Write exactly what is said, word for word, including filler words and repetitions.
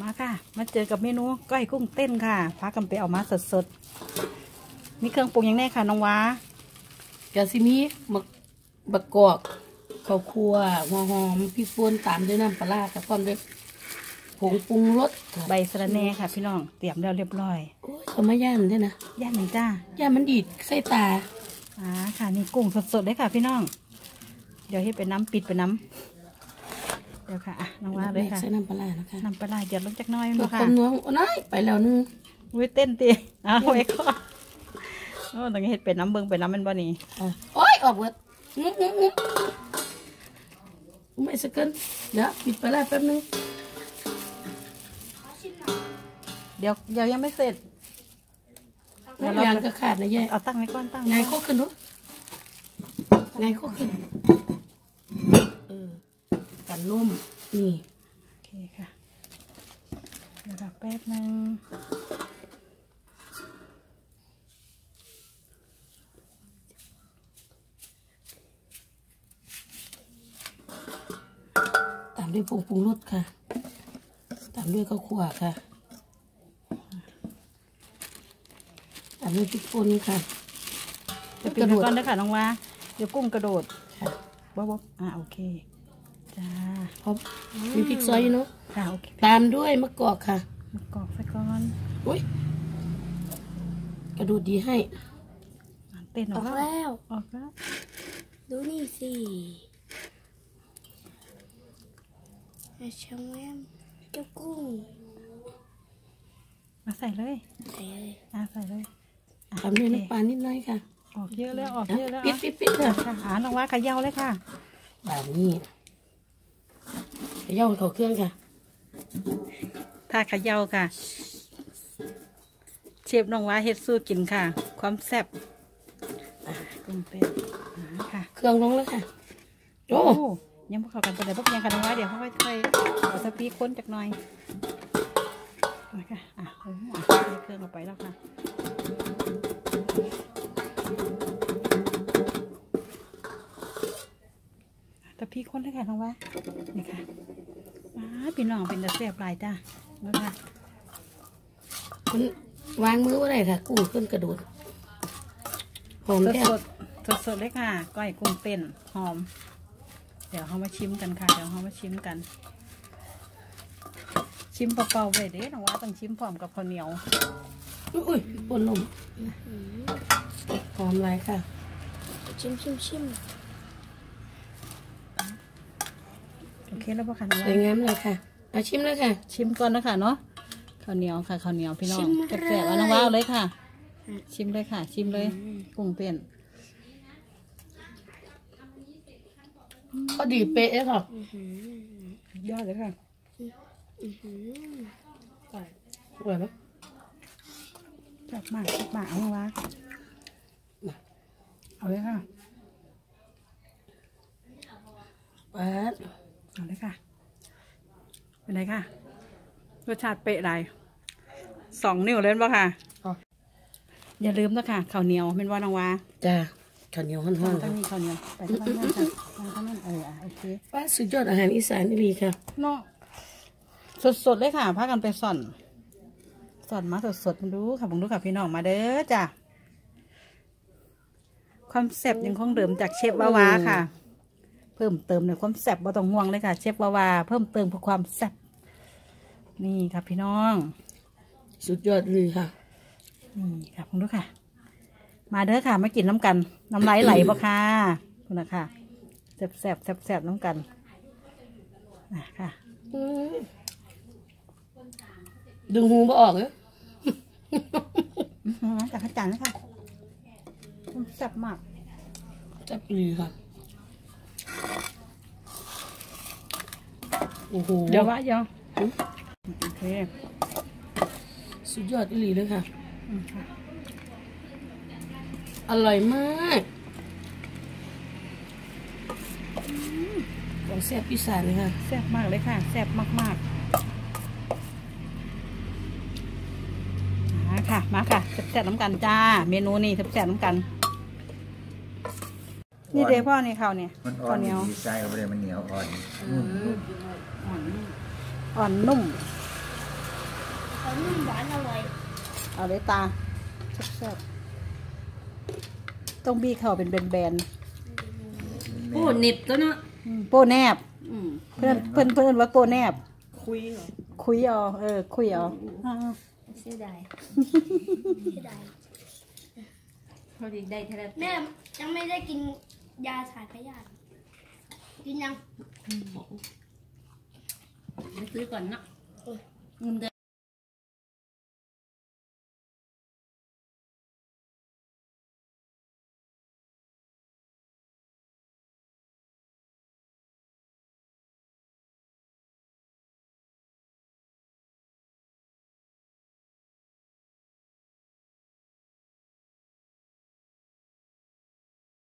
มาค่ะมาเจอกับเมนูก้อยกุ้งเต้นค่ะพากันไปเอามาสดๆมีเครื่องปรุงอย่างแน่ค่ะน้องวะเดี๋ยวสิมีหมึกบักกอกข้าวคั่วหัวหอมพริกป่นตามด้วยน้ำปลากับความด้วยผงปรุงรสใบสะระแหน่ค่ะพี่น้องเตรียมแล้วเรียบร้อยโอ้ยเขาไม่ย่านด้วยนะย่านไหนจ้าย่านมันดีดไส้ตาอ่าค่ะนี่กุ้งสดๆเลยค่ะพี่น้องเดี๋ยวให้เป็นน้ำปิดเป็นน้ำเดี๋ยวค่ะน้องว่าเลยค่ะใช้น้ำปลานะคะน้ำปลาเดี๋ยวลงจากน้อยมาค่ะต้มน้องน้อยไปแล้วนึงวิเต้นตีเอาไอ้ข้อโอ้ตรงนี้เห็ดเป็นน้ำเบิ้งเป็นน้ำมันบ่นี่โอ้ยออกเวิร์ดงึ๊งงึ๊งงึ๊งไม่สักเกินเดี๋ยวปิดปลาแป๊บนึงเดี๋ยวเดี๋ยวยังไม่เสร็จยางก็ขาดนะแย่เอาตั้งไว้ก่อนตั้งไงก็ขึ้นรึไงก็ขึ้นนุ่มนี่โอเคค่ะเดี๋ยวแป๊บนึงตามด้วยผงปรุงรสค่ะตามด้วยข้าวคั่วค่ะตามด้วยพริกป่นค่ะจะปิดก่อนนะคะน้องว่าเดี๋ยวกุ้งกระโดดค่ะบ๊อบอ่าโอเคจ้าพบมีพริกซอยเนาะตามด้วยมะกอกค่ะมะกอกใส่ก่อนอุ้ยกระดูดดีให้เต้นออกแล้วออกแล้วดูนี่สิไอ้ช่างแม่เจ้ากุ้งมาใส่เลยใส่เลยอ่ะใส่เลยทำด้วยน้ำปลานิดหน่อยค่ะออกเยอะแล้วออกเยอะแล้วปิดปิดปิดเลยค่ะหาลองว่าขย่าวเลยค่ะแบบนี้ขย่าเขาเครื่องค่ะถ้าขย่าค่ะเชฟน้องว่าเฮ็ดสู้กินค่ะความแซ่บกุ้งเป็ดค่ะเครื่องลงแล้วค่ะโอ้ยังพวกเขากันไปไหนพวกยังกันน้องว่าเดี๋ยวค่อยค่อยเอาสปีค้นจากหน่อยนะคะอ่ะเครื่องเอาไปแล้วค่ะแต่พี่คนเลยค่ะน้องว่านี่ค่ะว้าพี่น้องเป็นตะเสียบลายจ้าแล้วค่ะคุณวางมือว่าไรค่ะกุ้งขึ้นกระโดดหอมสดสดสดเลยค่ะก้อยกุ้งเต้นหอมเดี๋ยวเขามาชิมกันค่ะเดี๋ยวเขามาชิมกันชิมเปล่าๆไปเด้น้องว่าต้องชิมพร้อมกับข้าวเหนียวอุ้ยปนลมหอมไรค่ะชิมชิมชิมโอเคแล้วพ่อค่ะสวยงามเลยค่ะเอาชิมเลยค่ะชิมก่อนนะคะเนาะข้าวเหนียวค่ะข้าวเหนียวพี่น้องกระแสเอาน้องว้าวเลยค่ะชิมเลยค่ะชิมเลยกุ้งเต้นก็ดีเป๊ะค่ะยอดเลยค่ะอร่อยไหมจับมาจับมาเอาน้องว้าวเอาเลยค่ะแป๊ดเอาเลยค่ะเป็นไรค่ะรสชาติเป๊ะไรสองนิ้วเล่นป่ะค่ะอย่าลืมนะค่ะข้าวเหนียวเป็นว่าน้องวาจ้าข้าวเหนียวห้อนห้อนต้องมีข้าวเหนียวไปที่บ้านนั่นจ้ะบ้านนั่นเออโอเคป้าสุดยอดอาหารอีสานนี่มีค่ะเนาะสดๆเลยค่ะพากันไปส่อนส่อนมาสดๆมาดูค่ะผมดูค่ะพี่น้องมาเด้อจ้ะความแซ่บยังคงเดิมจากเชฟวาวาค่ะเพิ่มเติมในความแซ่บบ่ต้องห่วงเลยค่ะเชฟวาวาเพิ่มเติมเพื่อความแซ่บนี่ค่ะพี่น้องสุดยอดเลยค่ะนี่ค่ะคุณดูค่ะมาเด้อค่ะมากินน้ำกันน้ำไหลไหลบ่ค่ะคุณนะคะแซ่บแซ่บแซ่บแซ่บน้ำกันนะค่ะดึงหูบ่ออกเลยจากข้าวจานนะคะแซ่บมากแซ่บดีค่ะเดี๋ยวว่าเดี๋ยวโอเคสุดยอดอีหลีเลยค่ะอร่อยมากของแซ่บอีสานเลยค่ะแซ่บมากเลยค่ะแซ่บมากๆมาค่ะมาค่ะแซ่บน้ำกันจ้าเมนูนี้แซ่บน้ำกันนี่เดพ่อนี่เขาเนี่ยมันอ่อนเหนียวใช่เลยมันเหนียวอ่อนอ่อนนุ่ม มันหวานอร่อยเอาเลยตาแซ่บๆต้องบี้เข่าเป็นแบนๆโป้เน็บตัวเนาะโป้แนบเพื่อนเพื่อนเพื่อนว่าโป้แนบคุยเหรอคุยอ๋อเออคุยอ๋อเสียดายเสียดายพอดีได้เท่าไหร่แม่ยังไม่ได้กินยาถ่ายพยาธิกินยังไปซื้อก่อนนะเงินเดือน